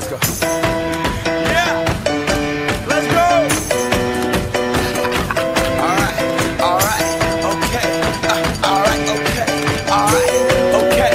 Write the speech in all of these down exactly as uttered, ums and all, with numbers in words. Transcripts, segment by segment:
Let's go. Yeah. Let's go. All right. All right. Okay. Uh, all right. Okay. All right. Okay.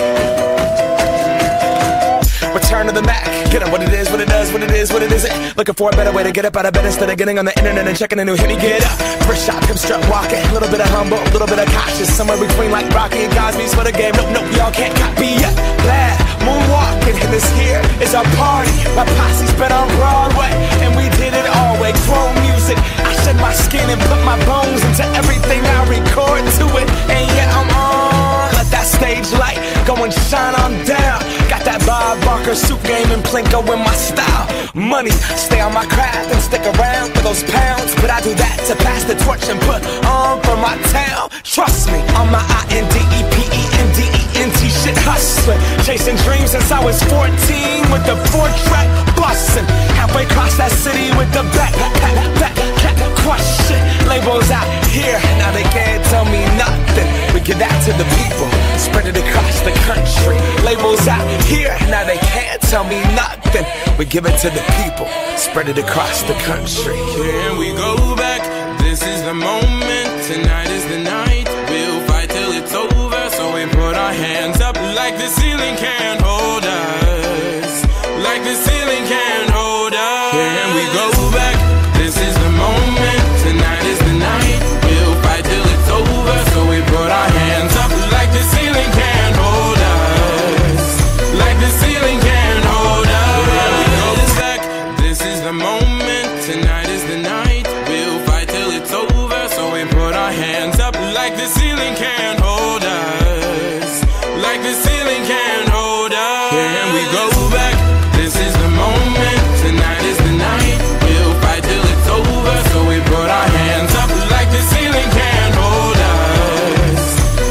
Return to the Mac. Get up. What it is. What it does. What it is. What it isn't. Looking for a better way to get up out of bed instead of getting on the internet and checking a new hit. Me get up. First shot. Come strut walking. A little bit of humble. A little bit of cautious. Somewhere between like Rocky and Cosby's for the game. Nope. Nope. Y'all can't copy yet. Glad. Moonwalking, and this here is our party. My posse's been on Broadway, and we did it all way. Chrome music, I shed my skin and put my bones into everything I record to it. And yet I'm on, let that stage light go and shine on down. Got that Bob Barker suit game and Plinko in my style. Money, stay on my craft and stick around for those pounds. But I do that to pass the torch and put on for my town. Trust me, on my I N D E P E N D E N T shit hustling, chasing dreams since I was fourteen with the four-track bussin'. Halfway across that city with the back, back, back, back, crush shit. Labels out here, now they can't tell me nothing. We give that to the people, spread it across the country. Labels out here, now they can't tell me nothing. We give it to the people, spread it across the country. Here we go back, this is the moment, tonight is the night. We'll fight till it's over, so we put our hands up like the ceiling can't hold us. Like the ceiling can't hold us. Here we go back, this is the moment, tonight is the night. We'll fight till it's over, so we put our hands up like the ceiling can't hold us. Like the ceiling can't hold us. Here we go back, this is the moment, tonight is the night. We'll fight till it's over, so we put our hands up like the ceiling can't hold us. Like the ceiling can't hold us. Here we go back, this is the moment, tonight is the night. We'll fight till it's over, so we put our hands up. Like the ceiling can't hold us.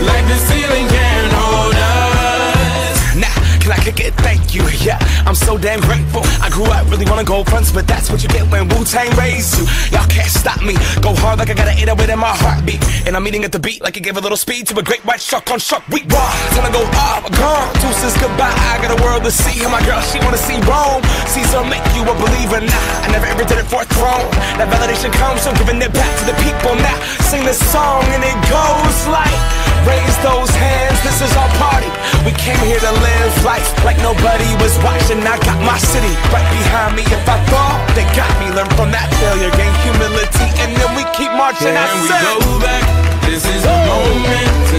Like the ceiling can't hold us. Nah, can I kick it? Thank you, yeah, I'm so damn grateful. I grew up really wanna go fronts, but that's what you get when Wu-Tang raised you. Y'all can't stop me, go hard like I got an eight oh eight in my heartbeat. And I'm eating at the beat like it gave a little speed to a great white shark on shark. We raw, time to go off, gone, deuces goodbye. I got a world to see, and my girl, she wanna see Rome. Caesar make you a believer, nah, I never ever did it for a throne. That validation comes from giving it back to the people now. Sing this song and it goes like, raise those hands, this is our party. We came here to live life like nobody was watching. I got my city right behind me. If I fall, they got me. Learn from that failure, gain humility, and then we keep marching. I said, we go back, this is the moment.